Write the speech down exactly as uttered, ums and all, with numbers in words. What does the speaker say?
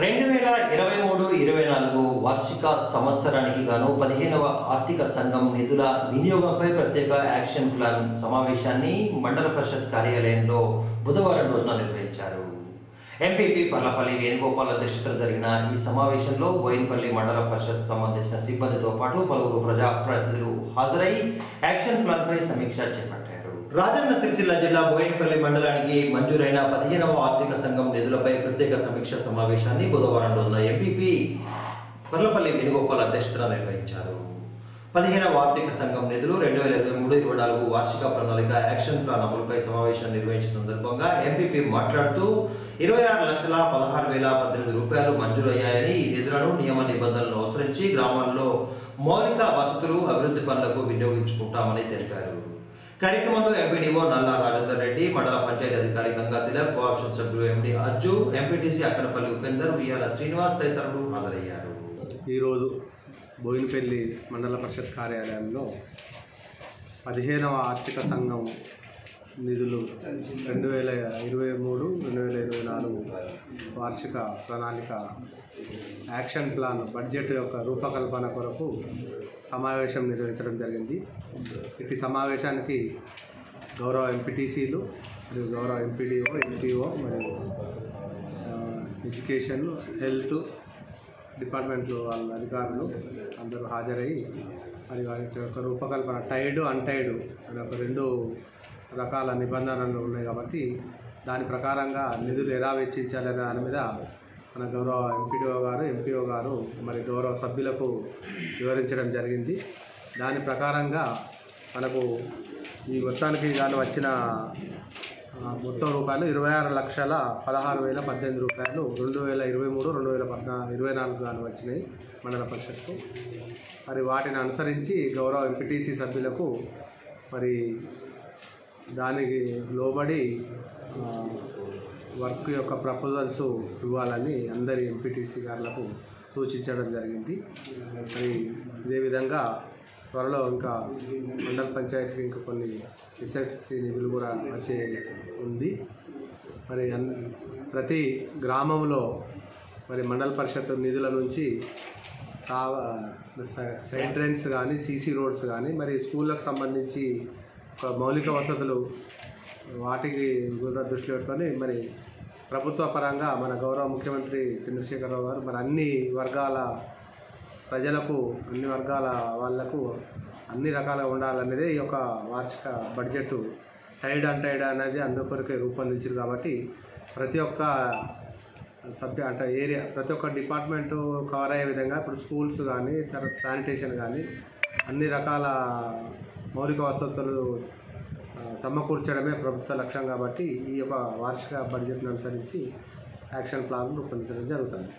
రెండు వేల ఇరవై మూడు ఇరవై నాలుగు వార్షిక సంవత్సరానికి గాను పదిహేనవ ఆర్థిక సంఘం నిధుల వినియోగంపై ప్రత్యేక యాక్షన్ ప్లాన్ సమావేశాన్ని మండల పరిషత్ కార్యాలయంలో బుధవారం రోజున నిర్వహించారు. ఎంపీపీ పల్లపల్లి వేణుగోపాల్ అధ్యక్షతన జరిగిన ఈ సమావేశంలో బోయిన్పల్లి మండల పరిషత్ సంబంధించిన సిబ్బందితో పాటు పలువురు ప్రజా ప్రతినిధులు హాజరై యాక్షన్ ప్లాన్పై సమీక్ష చేపట్టారు. రాజన్న సిరిసిల్ల జిల్లా బోయినపల్లి మండలానికి మంజూరైన పదిహేనవ ఆర్థిక సంఘం నిధులపై ప్రత్యేక సమీక్ష సమావేశాన్ని బుధవారం రోజున ఎంపీపీ పల్లపల్లి వేణుగోపాల్ అధ్యక్షతన నిర్వహించారు. పదిహేనవ ఆర్థిక సంఘం నిధులు రెండు వేల ఇరవై మూడు ఇరవై నాలుగు వార్షిక ప్రణాళిక యాక్షన్ ప్లాన్ అమలుపై సమావేశాన్ని నిర్వహించిన సందర్భంగా ఎంపీపీ మాట్లాడుతూ ఇరవై ఆరు లక్షల పదహారు వేల పద్దెనిమిది రూపాయలు మంజూరయ్యాయని ఈ నిధులను నియమ నిబంధనలను అనుసరించి గ్రామాల్లో మౌలిక వసతులు అభివృద్ధి పనులకు వినియోగించుకుంటామని తెలిపారు. कार्यक्रम में एमपीडीओ नल्ला राजेंद्र रेड्डी मंडल पंचायती अधिकारी गंगा तिलक कॉर्पोरेशन सभ्यु एमडी अज्जू एमपीटीसी अक्कनपल्ली उपेंदर उय्याल श्रीनिवास तदितरुलु हाजरయ్యారు. ఈ రోజు బోయినపల్లి మండల పరిషత్ కార్యాలయంలో పదిహేనవ ఆర్థిక సంఘం నిధులు రెండు వేల ఇరవై మూడు రెండు వేల ఇరవై నాలుగు వార్షిక ప్రణాళిక యాక్షన్ ప్లాన్ బడ్జెట్ యొక్క రూపకల్పన కొరకు సమావేశం నిర్వహించడం జరిగింది. ఇటు సమావేశానికి గౌరవ ఎంపీటీసీలు మరియు గౌరవ ఎంపీడీఓ ఎంపీఓ మరియు ఎడ్యుకేషన్ హెల్త్ డిపార్ట్మెంట్లో వాళ్ళ అధికారులు అందరూ హాజరయ్యి మరి వారి యొక్క రూపకల్పన టైడ్ అన్టైడ్ అనే ఒక రెండు రకాల నిబంధనలు ఉన్నాయి కాబట్టి దాని ప్రకారంగా నిధులు ఎలా వెచ్చించాలనే దాని మీద మన గౌరవ ఎంపీడీఓ గారు ఎంపీఓ గారు మరి గౌరవ సభ్యులకు వివరించడం జరిగింది. దాని ప్రకారంగా మనకు ఈ మొత్తానికి దాని వచ్చిన మొత్తం రూపాయలు ఇరవై ఆరు లక్షల పదహారు వేల పద్దెనిమిది రూపాయలు రెండు వేల ఇరవై మూడు రెండు వేల పద్నా ఇరవై నాలుగు గాను వచ్చినాయి మండల పరిషత్కు. మరి వాటిని అనుసరించి గౌరవ ఎంపీటీసీ సభ్యులకు మరి దానికి లోబడి వర్క్ యొక్క ప్రపోజల్స్ ఇవ్వాలని అందరి ఎంపీటీసీ గారులకు సూచించడం జరిగింది. మరి ఇదేవిధంగా త్వరలో ఇంకా మండల పంచాయతీకి ఇంకా కొన్ని ఎస్ఎఫ్సి నిధులు కూడా వచ్చే ఉంది. మరి ప్రతి గ్రామంలో మరి మండల పరిషత్ నిధుల నుంచి సైడ్ డ్రైన్స్ కానీ సీసీ రోడ్స్ కానీ మరి స్కూళ్ళకు సంబంధించి మౌలిక వసతులు వాటికి కూడా దృష్టిలో పెట్టుకొని మరి ప్రభుత్వ పరంగా మన గౌరవ ముఖ్యమంత్రి చంద్రశేఖరరావు గారు మరి అన్ని వర్గాల ప్రజలకు అన్ని వర్గాల వాళ్లకు అన్ని రకాలుగా ఉండాలనేది ఈ యొక్క వార్షిక బడ్జెట్ టైడ్ అండ్ టైడ్ అనేది అందుకొరకే రూపొందించారు. కాబట్టి ప్రతి ఒక్క సబ్జెక్ట్ అంటే ఏరియా ప్రతి ఒక్క డిపార్ట్మెంటు కవర్ అయ్యే విధంగా ఇప్పుడు స్కూల్స్ కానీ తర్వాత శానిటేషన్ కానీ అన్ని రకాల మౌలిక వసతులు సమకూర్చడమే ప్రభుత్వ లక్ష్యం. కాబట్టి ఈ యొక్క వార్షిక బడ్జెట్ను అనుసరించి యాక్షన్ ప్లాన్ రూపొందించడం జరుగుతుంది.